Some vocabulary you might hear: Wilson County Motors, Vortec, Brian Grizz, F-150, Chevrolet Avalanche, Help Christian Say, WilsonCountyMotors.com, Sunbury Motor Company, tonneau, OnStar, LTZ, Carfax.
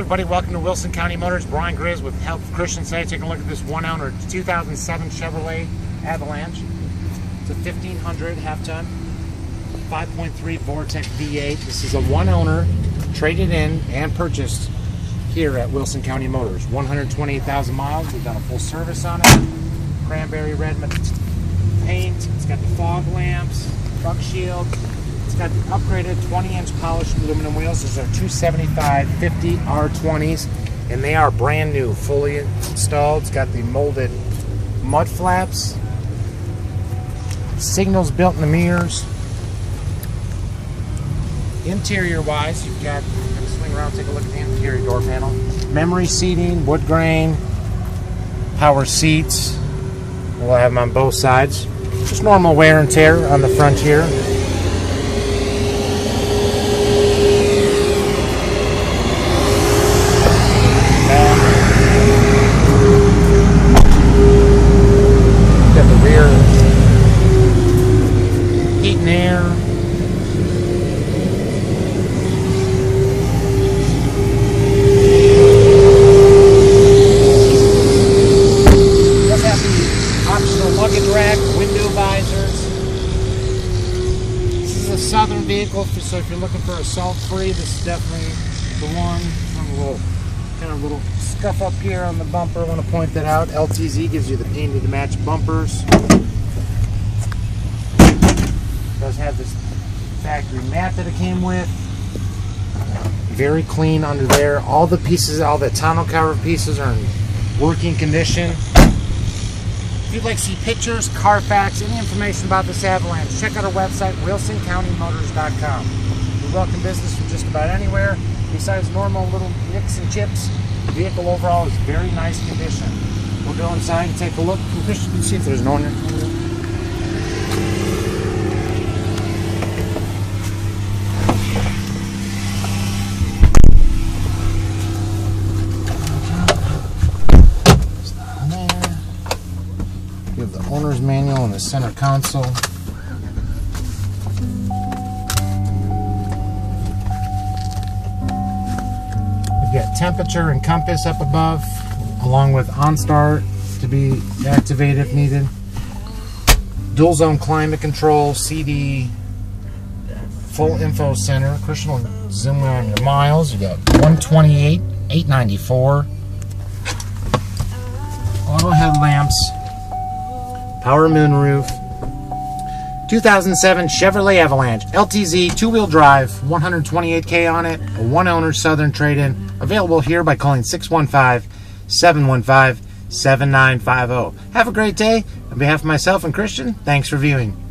everybody. Welcome to Wilson County Motors. Brian Grizz with Help Christian Say. Taking a look at this one owner 2007 Chevrolet Avalanche. It's a 1500 half-ton, 5.3 Vortec V8. This is a one owner, traded in and purchased here at Wilson County Motors. 128,000 miles. We've done a full service on it. Cranberry red paint. It's got the fog lamps, truck shield. It's got the upgraded 20-inch polished aluminum wheels. These are 275 50 R20s, and they are brand new, fully installed. It's got the molded mud flaps, signals built in the mirrors. Interior-wise, you've got, I'm gonna swing around, take a look at the interior door panel. Memory seating, wood grain, power seats. We'll have them on both sides. Just normal wear and tear on the front here. Southern vehicle, so if you're looking for a salt-free, this is definitely the one. Kind of a little scuff up here on the bumper. I want to point that out. LTZ gives you the painted to match bumpers. It does have this factory mat that it came with. Very clean under there. All the pieces, all the tonneau cover pieces are in working condition. If you'd like to see pictures, Carfax, any information about this Avalanche, check out our website, WilsonCountyMotors.com. We welcome business from just about anywhere. Besides normal little nicks and chips, the vehicle overall is very nice condition. We'll go inside and take a look. You can see if there's no one here. The owner's manual in the center console. We've got temperature and compass up above, along with OnStar to be activated if needed. Dual zone climate control, CD, full info center. Christian will zoom in on your miles. You got 128, 894. Auto headlamps. Power moonroof. 2007 Chevrolet Avalanche, LTZ, two-wheel drive, 128K on it, a one-owner Southern trade-in, available here by calling 615-715-7950. Have a great day. On behalf of myself and Christian, thanks for viewing.